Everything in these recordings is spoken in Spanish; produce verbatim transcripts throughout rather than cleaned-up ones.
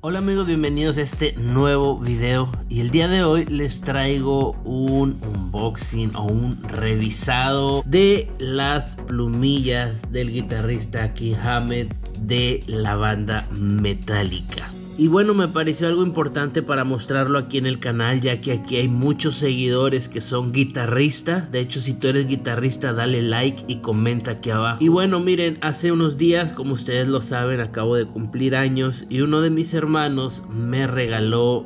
Hola amigos, bienvenidos a este nuevo video, y el día de hoy les traigo un unboxing o un revisado de las plumillas del guitarrista Kirk Hammett de la banda Metallica. Y bueno, me pareció algo importante para mostrarlo aquí en el canal, ya que aquí hay muchos seguidores que son guitarristas. De hecho, si tú eres guitarrista, dale like y comenta aquí abajo. Y bueno, miren, hace unos días, como ustedes lo saben, acabo de cumplir años y uno de mis hermanos me regaló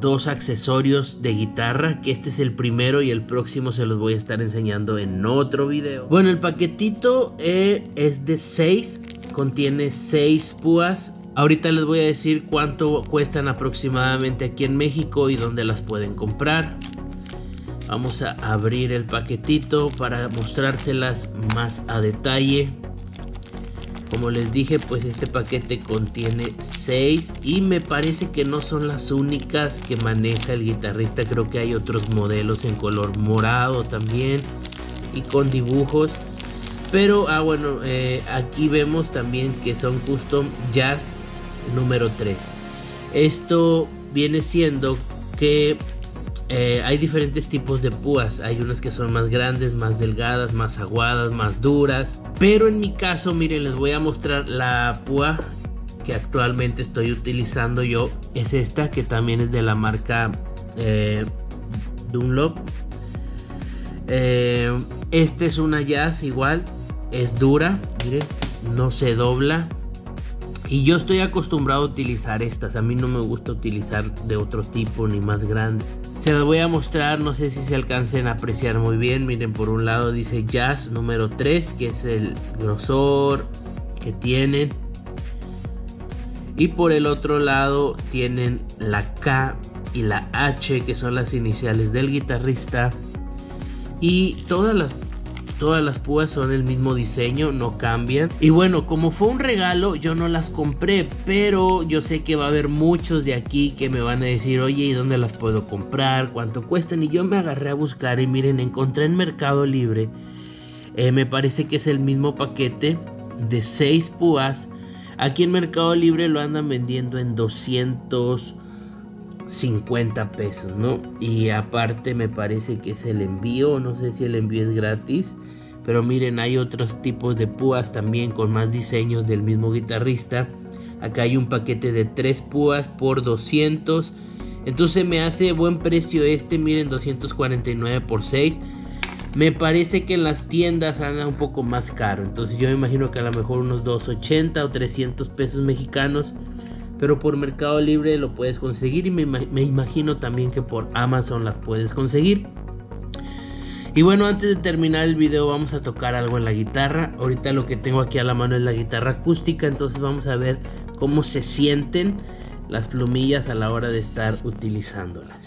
dos accesorios de guitarra, que este es el primero y el próximo se los voy a estar enseñando en otro video. Bueno, el paquetito eh, es de seis, contiene seis púas. Ahorita les voy a decir cuánto cuestan aproximadamente aquí en México y dónde las pueden comprar. Vamos a abrir el paquetito para mostrárselas más a detalle. Como les dije, pues este paquete contiene seis y me parece que no son las únicas que maneja el guitarrista. Creo que hay otros modelos en color morado también y con dibujos. Pero, ah bueno, eh, aquí vemos también que son Custom Jazz número tres. Esto viene siendo que eh, hay diferentes tipos de púas. Hay unas que son más grandes, más delgadas, más aguadas, más duras. Pero en mi caso, miren, les voy a mostrar la púa que actualmente estoy utilizando yo. Es esta, que también es de la marca eh, Dunlop. Eh, esta es una Jazz igual. Es dura, miren, no se dobla. Y yo estoy acostumbrado a utilizar estas. A mí no me gusta utilizar de otro tipo ni más grande. Se las voy a mostrar, no sé si se alcancen a apreciar muy bien. Miren, por un lado dice Jazz número tres, que es el grosor que tienen. Y por el otro lado tienen la K y la H, que son las iniciales del guitarrista. Y todas las Todas las púas son el mismo diseño, no cambian. Y bueno, como fue un regalo, yo no las compré, pero yo sé que va a haber muchos de aquí que me van a decir, oye, ¿y dónde las puedo comprar? ¿Cuánto cuestan? Y yo me agarré a buscar y miren, encontré en Mercado Libre. Eh, me parece que es el mismo paquete de seis púas. Aquí en Mercado Libre lo andan vendiendo en doscientos cincuenta pesos, ¿no? Y aparte me parece que es el envío, no sé si el envío es gratis. Pero miren, hay otros tipos de púas también con más diseños del mismo guitarrista. Acá hay un paquete de tres púas por doscientos. Entonces me hace buen precio este, miren, doscientos cuarenta y nueve por seis. Me parece que en las tiendas anda un poco más caro. Entonces yo me imagino que a lo mejor unos doscientos ochenta o trescientos pesos mexicanos. Pero por Mercado Libre lo puedes conseguir y me, me imagino también que por Amazon las puedes conseguir. Y bueno, antes de terminar el video vamos a tocar algo en la guitarra. Ahorita lo que tengo aquí a la mano es la guitarra acústica, entonces vamos a ver cómo se sienten las plumillas a la hora de estar utilizándolas.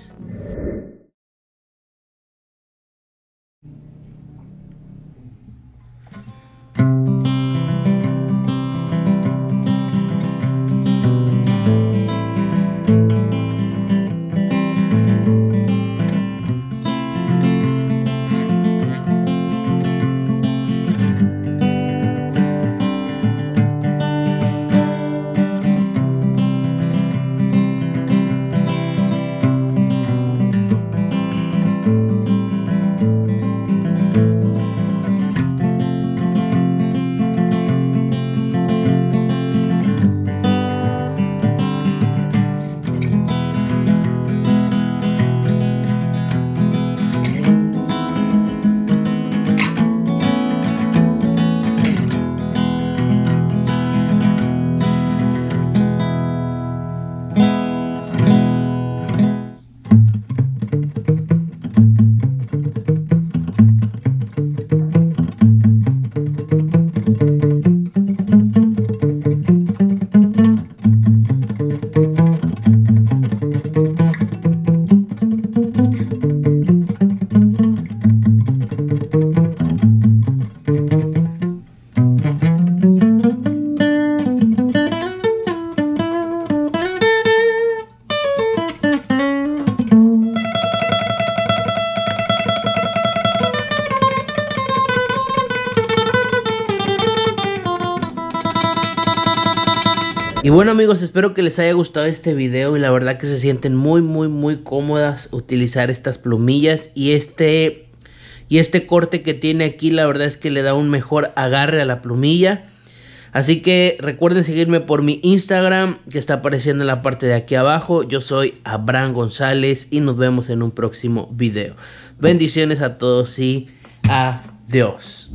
bueno, amigos, espero que les haya gustado este video y la verdad que se sienten muy muy muy cómodas utilizar estas plumillas y este y este corte que tiene aquí. La verdad es que le da un mejor agarre a la plumilla. Así que recuerden seguirme por mi Instagram que está apareciendo en la parte de aquí abajo. Yo soy Abraham González y nos vemos en un próximo video. Bendiciones a todos y adiós.